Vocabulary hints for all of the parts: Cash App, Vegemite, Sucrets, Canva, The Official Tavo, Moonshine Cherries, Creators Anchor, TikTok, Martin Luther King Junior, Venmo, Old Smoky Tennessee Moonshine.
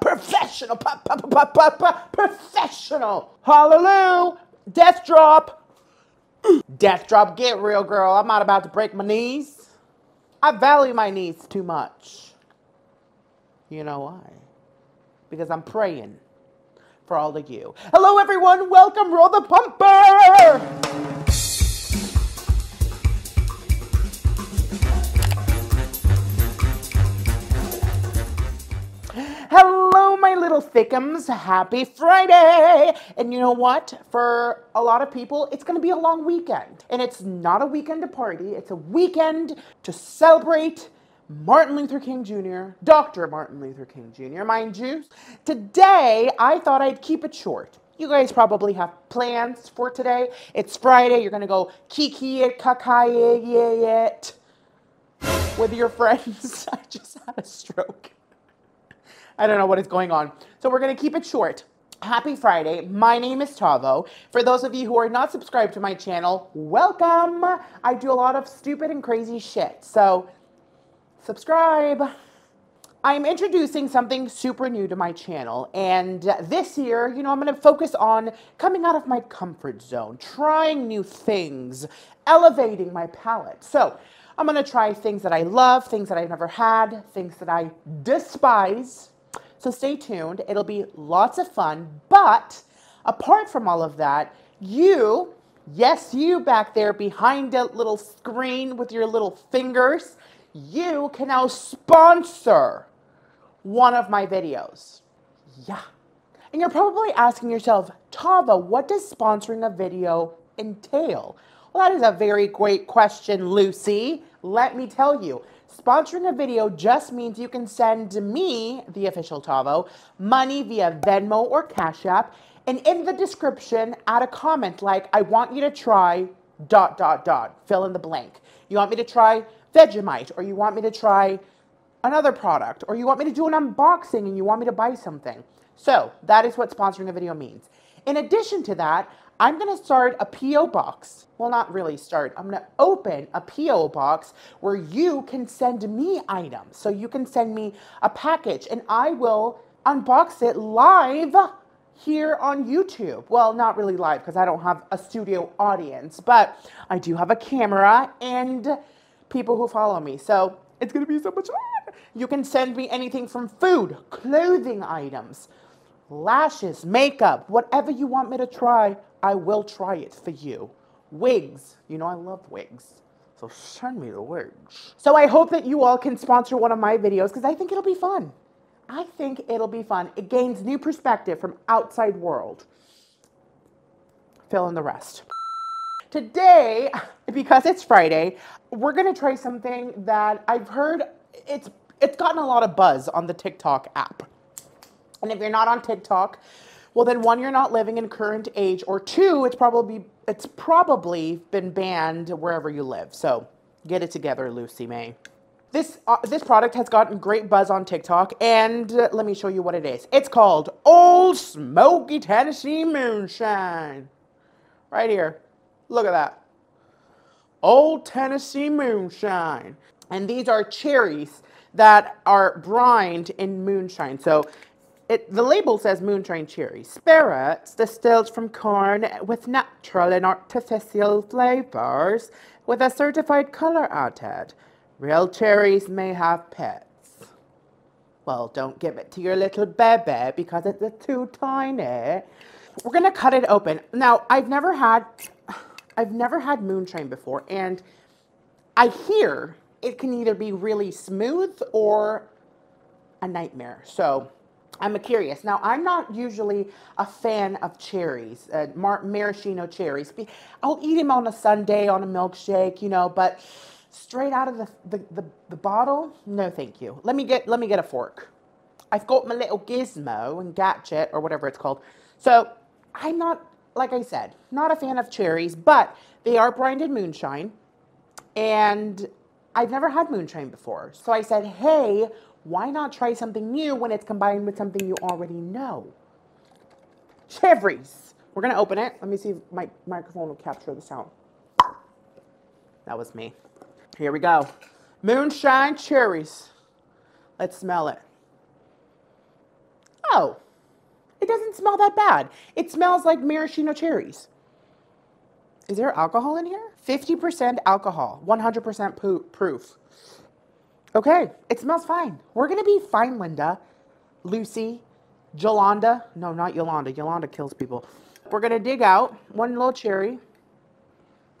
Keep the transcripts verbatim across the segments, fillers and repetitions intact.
professional, professional. Hallelujah. Death drop. Death drop, get real, girl. I'm not about to break my knees. I value my knees too much. You know why? Because I'm praying for all of you. Hello, everyone. Welcome, Roll the Pumper. Hello, my little thickums. Happy Friday. And you know what? For a lot of people, it's going to be a long weekend. And it's not a weekend to party. It's a weekend to celebrate Martin Luther King Junior, Doctor Martin Luther King Junior, mind you. Today, I thought I'd keep it short. You guys probably have plans for today. It's Friday. You're going to go kiki it, kakaye it with your friends. I just had a stroke. I don't know what is going on. So we're going to keep it short. Happy Friday. My name is Tavo. For those of you who are not subscribed to my channel, welcome. I do a lot of stupid and crazy shit. So subscribe. I'm introducing something super new to my channel. And this year, you know, I'm going to focus on coming out of my comfort zone, trying new things, elevating my palate. So I'm going to try things that I love, things that I've never had, things that I despise. So stay tuned. It'll be lots of fun. But apart from all of that, you, yes, you back there behind that little screen with your little fingers, you can now sponsor one of my videos. Yeah. And you're probably asking yourself, Tava, what does sponsoring a video entail? Well, that is a very great question, Lucy. Let me tell you. Sponsoring a video just means you can send me, The Official Tavo, money via Venmo or Cash App, and in the description, add a comment like, I want you to try dot, dot, dot, fill in the blank. You want me to try Vegemite, or you want me to try another product, or you want me to do an unboxing and you want me to buy something. So that is what sponsoring a video means. In addition to that, I'm going to start a P O box. Well, not really start. I'm going to open a P O box where you can send me items. So you can send me a package and I will unbox it live here on YouTube. Well, not really live because I don't have a studio audience, but I do have a camera and people who follow me. So it's going to be so much fun. You can send me anything from food, clothing items, lashes, makeup, whatever you want me to try, I will try it for you. Wigs. You know I love wigs. So send me the wigs. So I hope that you all can sponsor one of my videos because I think it'll be fun. I think it'll be fun. It gains new perspective from outside world. Fill in the rest. Today, because it's Friday, we're going to try something that I've heard, it's, it's gotten a lot of buzz on the TikTok app. And if you're not on TikTok, well, then one, you're not living in current age, or two, it's probably it's probably been banned wherever you live. So get it together, Lucy May. This, uh, this product has gotten great buzz on TikTok, and uh, let me show you what it is. It's called Old Smoky Tennessee Moonshine. Right here. Look at that. Old Tennessee Moonshine. And these are cherries that are brined in moonshine. So It, the label says Moonshine Cherries, spirits distilled from corn with natural and artificial flavors with a certified color added. Real cherries may have pits. Well, don't give it to your little baby because it's too tiny. We're going to cut it open. Now, I've never had, I've never had moonshine before, and I hear it can either be really smooth or a nightmare. So I'm curious. Now, I'm not usually a fan of cherries, uh, mar maraschino cherries. I'll eat them on a sundae, on a milkshake, you know, but straight out of the, the, the, the bottle, no thank you. Let me get let me get a fork. I've got my little gizmo and gadget or whatever it's called. So I'm not, like I said, not a fan of cherries, but they are brined in moonshine. And I've never had moonshine before. So I said, hey, why not try something new when it's combined with something you already know? Cherries. We're going to open it. Let me see if my microphone will capture the sound. That was me. Here we go. Moonshine cherries. Let's smell it. oh, it doesn't smell that bad. It smells like maraschino cherries. Is there alcohol in here? fifty percent alcohol, one hundred percent proof. Okay, it smells fine. We're going to be fine, Linda, Lucy, Jolanda. No, not Yolanda. Yolanda kills people. We're going to dig out one little cherry.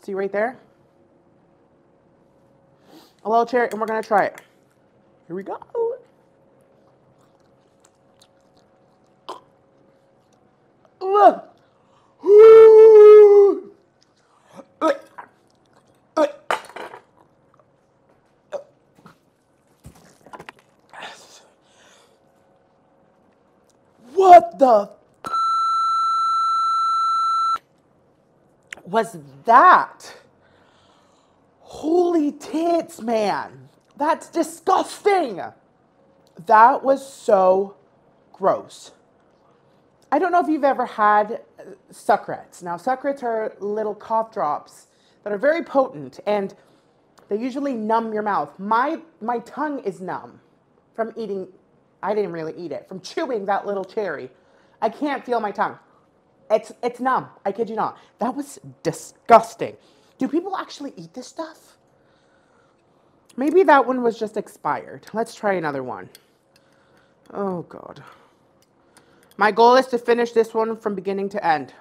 See right there? A little cherry, and we're going to try it. Here we go. Ugh. What the f was that? Holy tits, man. That's disgusting. That was so gross. I don't know if you've ever had sucrets. Now, sucrets are little cough drops that are very potent, and they usually numb your mouth. My, my tongue is numb from eating. I didn't really eat it. From chewing that little cherry. I can't feel my tongue. It's, it's numb. I kid you not. That was disgusting. Do people actually eat this stuff? Maybe that one was just expired. Let's try another one. Oh, God. My goal is to finish this one from beginning to end.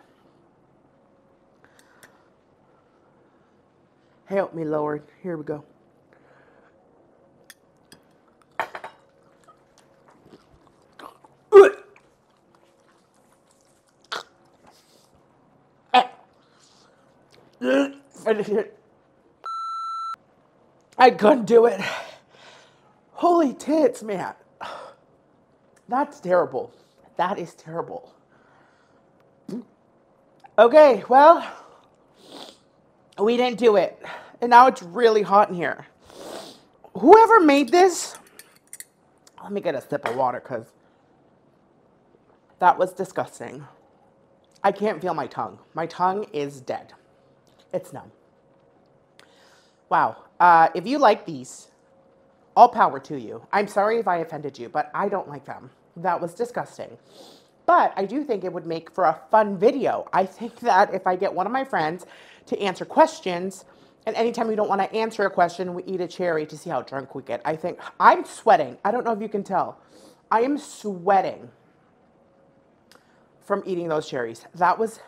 Help me, Lord. Here we go. I couldn't do it. Holy tits, man. That's terrible. That is terrible. Okay, well, we didn't do it. And now it's really hot in here. Whoever made this, let me get a sip of water because that was disgusting. I can't feel my tongue. My tongue is dead. It's numb. Wow. Uh, if you like these, all power to you. I'm sorry if I offended you, but I don't like them. That was disgusting. But I do think it would make for a fun video. I think that if I get one of my friends to answer questions, and anytime we don't want to answer a question, we eat a cherry to see how drunk we get. I think I'm sweating. I don't know if you can tell. I am sweating from eating those cherries. That was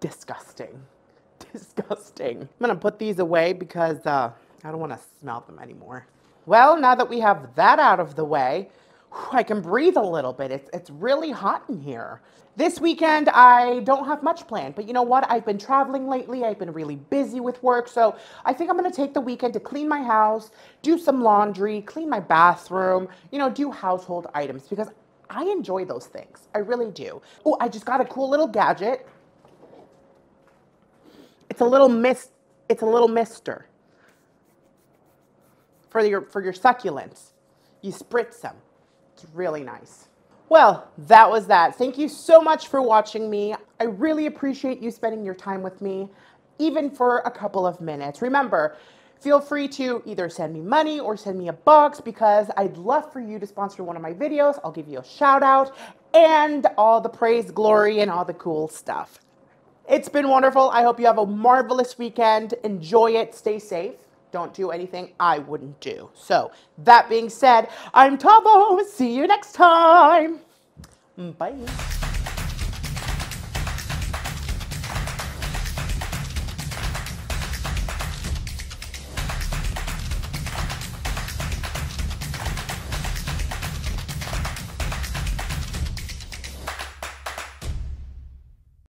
disgusting. Disgusting. I'm going to put these away because uh, I don't want to smell them anymore. Well, now that we have that out of the way, I can breathe a little bit. It's, it's really hot in here. This weekend, I don't have much planned, but you know what? I've been traveling lately. I've been really busy with work, so I think I'm going to take the weekend to clean my house, do some laundry, clean my bathroom, you know, do household items because I enjoy those things. I really do. Oh, I just got a cool little gadget. It's a little mist. It's a little mister for your, for your succulents. You spritz them. It's really nice. Well, that was that. Thank you so much for watching me. I really appreciate you spending your time with me, even for a couple of minutes. Remember, feel free to either send me money or send me a box because I'd love for you to sponsor one of my videos. I'll give you a shout out and all the praise, glory, and all the cool stuff. It's been wonderful. I hope you have a marvelous weekend. Enjoy it. Stay safe. Don't do anything I wouldn't do. So that being said, I'm Tavo. See you next time. Bye.